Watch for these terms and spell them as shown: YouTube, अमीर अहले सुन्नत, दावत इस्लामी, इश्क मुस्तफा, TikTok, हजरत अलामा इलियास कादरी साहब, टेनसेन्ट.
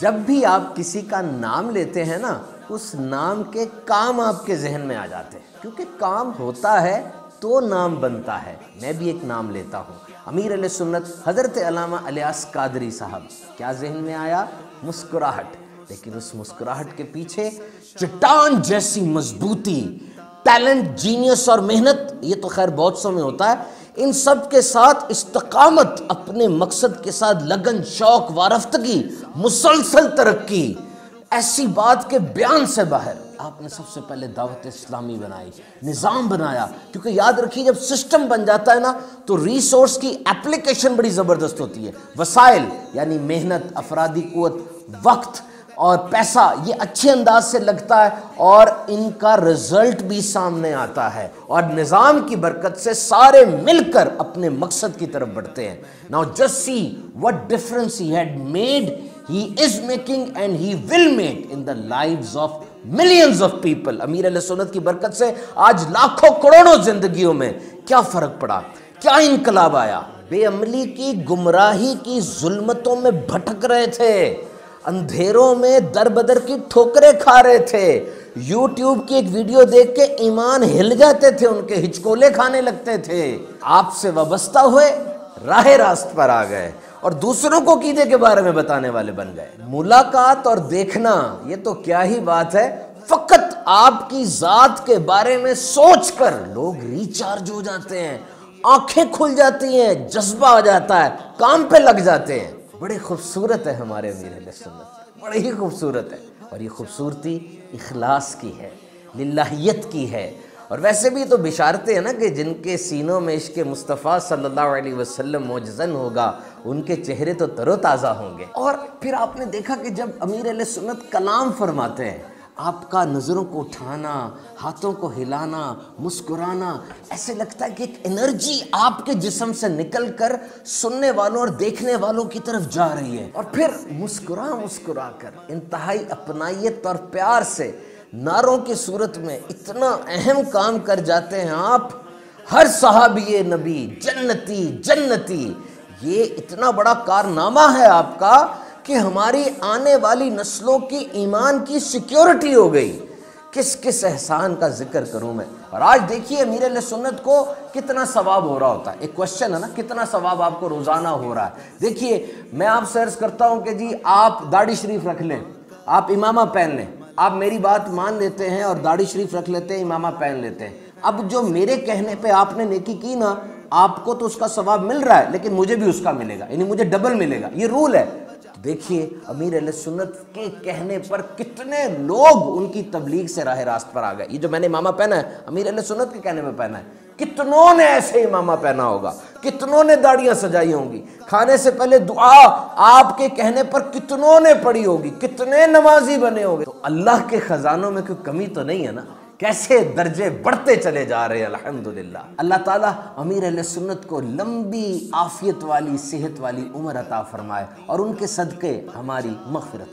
जब भी आप किसी का नाम लेते हैं ना, उस नाम के काम आपके जहन में आ जाते हैं, क्योंकि काम होता है तो नाम बनता है। मैं भी एक नाम लेता हूँ, अमीर अहले सुन्नत हजरत अलामा इलियास कादरी साहब। क्या जहन में आया? मुस्कुराहट। लेकिन उस मुस्कुराहट के पीछे चट्टान जैसी मजबूती, टैलेंट, जीनियस और मेहनत, ये तो खैर बहुत सौ में होता है। इन सब के साथ इस्तकामत, अपने मकसद के साथ लगन, शौक, वारफ्तगी, मुसलसल तरक्की, ऐसी बात के बयान से बाहर। आपने सबसे पहले दावत इस्लामी बनाई, निज़ाम बनाया, क्योंकि याद रखिए जब सिस्टम बन जाता है ना तो रिसोर्स की एप्लीकेशन बड़ी ज़बरदस्त होती है। वसाइल यानी मेहनत, अफरादी क़ुव्वत, वक्त और पैसा, ये अच्छे अंदाज से लगता है और इनका रिजल्ट भी सामने आता है। और निज़ाम की बरकत से सारे मिलकर अपने मकसद की तरफ बढ़ते हैं। Now just see what difference he had made, he is making and he will make in the lives of millions of people. अमीर अहले सुन्नत की बरकत से आज लाखों करोड़ों जिंदगियों में क्या फर्क पड़ा, क्या इनकलाब आया। बेअमली की, गुमराही की जुल्मतों में भटक रहे थे, अंधेरों में दर बदर की ठोकरें खा रहे थे। YouTube की एक वीडियो देख के ईमान हिल जाते थे, उनके हिचकोले खाने लगते थे। आपसे वाबस्ता हुए, राह रास्त पर आ गए और दूसरों को कीदे के बारे में बताने वाले बन गए। मुलाकात और देखना, ये तो क्या ही बात है। फकत आपकी जात के बारे में सोचकर लोग रिचार्ज हो जाते हैं, आंखें खुल जाती हैं, जज्बा आ जाता है, काम पे लग जाते हैं। बड़े खूबसूरत है हमारे अमीर अहले सुन्नत, बड़े ही खूबसूरत है। और ये खूबसूरती इखलास की है, लिल्लाहियत की है। और वैसे भी तो बिशारतें हैं ना कि जिनके सीनों में इश्क मुस्तफा सल्लल्लाहु अलैहि वसल्लम मौजज़न होगा, उनके चेहरे तो तरोताज़ा होंगे। और फिर आपने देखा कि जब अमीर अहले सुन्नत कलाम फरमाते हैं, आपका नज़रों को उठाना, हाथों को हिलाना, मुस्कुराना, ऐसे लगता है कि एक एनर्जी आपके जिस्म से निकल कर सुनने वालों और देखने वालों की तरफ जा रही है। और फिर मुस्कुरा कर इंतहाई अपनायत और प्यार से नारों की सूरत में इतना अहम काम कर जाते हैं आप। हर सहाबी नबी जन्नती जन्नती, ये इतना बड़ा कारनामा है आपका कि हमारी आने वाली नस्लों की ईमान की सिक्योरिटी हो गई। किस किस एहसान का जिक्र करूं मैं। और आज देखिए अमीर अहले सुन्नत को कितना सवाब हो रहा होता है। एक क्वेश्चन है ना, कितना सवाब आपको रोज़ाना हो रहा है। देखिए मैं आपसे अर्ज़ करता हूं कि जी आप दाढ़ी शरीफ रख लें, आप इमामा पहन लें, आप मेरी बात मान लेते हैं और दाढ़ी शरीफ रख लेते हैं, इमामा पहन लेते हैं। अब जो मेरे कहने पे आपने नेकी की ना, आपको तो उसका सवाब मिल रहा है, लेकिन मुझे भी उसका मिलेगा, यानी मुझे डबल मिलेगा। ये रूल है। देखिए अमीर अहले सुन्नत के कहने पर कितने लोग उनकी तबलीग से राह रास्त पर आ गए। ये जो मैंने इमामा पहना है, अमीर अहले सुन्नत के कहने में पहना है। कितनों ने ऐसे इमामा पहना होगा, कितनों ने दाढ़ियां सजाई होंगी, खाने से पहले दुआ आपके कहने पर कितनों ने पढ़ी होगी, कितने नमाजी बने होंगे। तो अल्लाह के खजानों में कोई कमी तो नहीं है ना। कैसे दर्जे बढ़ते चले जा रहे हैं अल्हम्दुलिल्लाह। अल्लाह ताला अमीर अहले सुन्नत को लंबी आफियत वाली, सेहत वाली उम्र अता फरमाए और उनके सदक़े हमारी मग़फ़िरत।